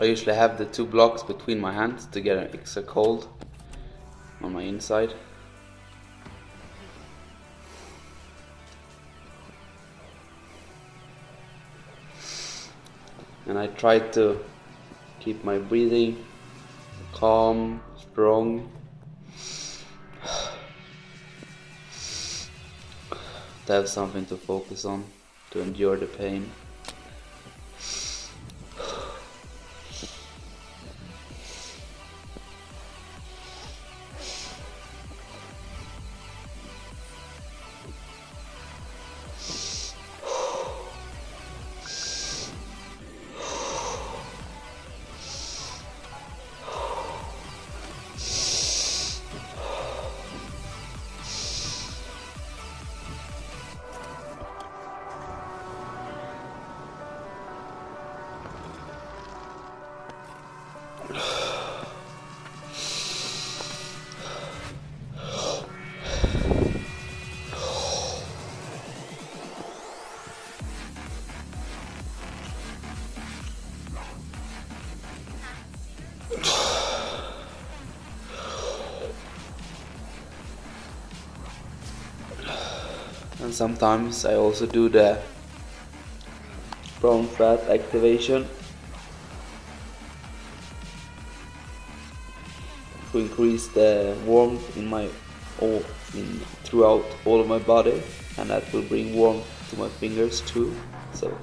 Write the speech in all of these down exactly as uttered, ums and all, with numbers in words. I usually have the two blocks between my hands to get an extra cold on my inside. And I try to keep my breathing calm, strong. To have something to focus on, to endure the pain. And sometimes I also do the prone flat activation to increase the warmth in my all in throughout all of my body, and that will bring warmth to my fingers too. So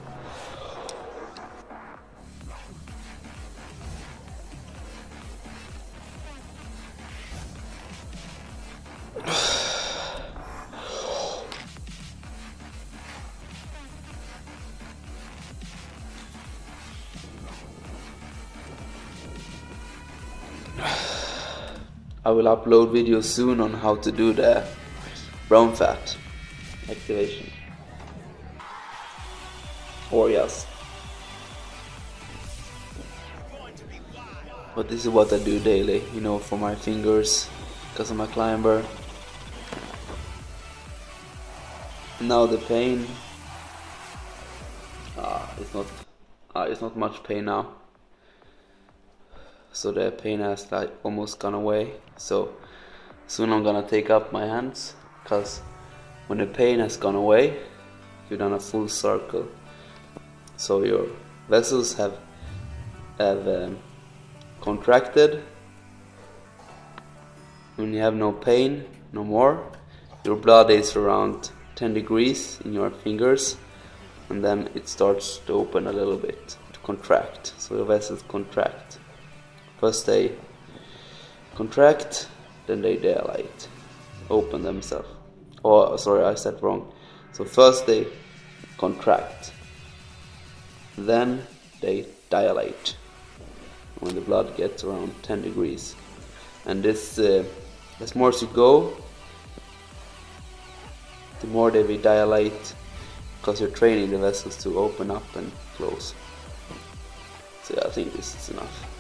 I will upload videos soon on how to do the brown fat activation, or yes, but this is what I do daily, you know, for my fingers, because I'm a climber. Now the pain, ah, it's not, ah, it's not much pain now. So the pain has like almost gone away. So soon I'm gonna take up my hands, because when the pain has gone away, you've done a full circle. So your vessels have have um, contracted. When you have no pain, no more, your blood is around ten degrees in your fingers, and then it starts to open a little bit, to contract. So the vessels contract. First they contract, then they dilate, open themselves. Oh, sorry, I said wrong. So first they contract, then they dilate, when the blood gets around ten degrees. And this, uh, as more as you go, the more they will dilate, because you're training the vessels to open up and close. So yeah, I think this is enough.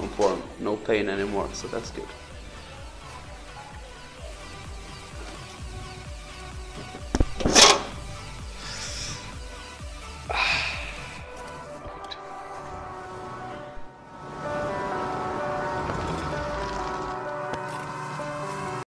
No form, no pain anymore, so that's good.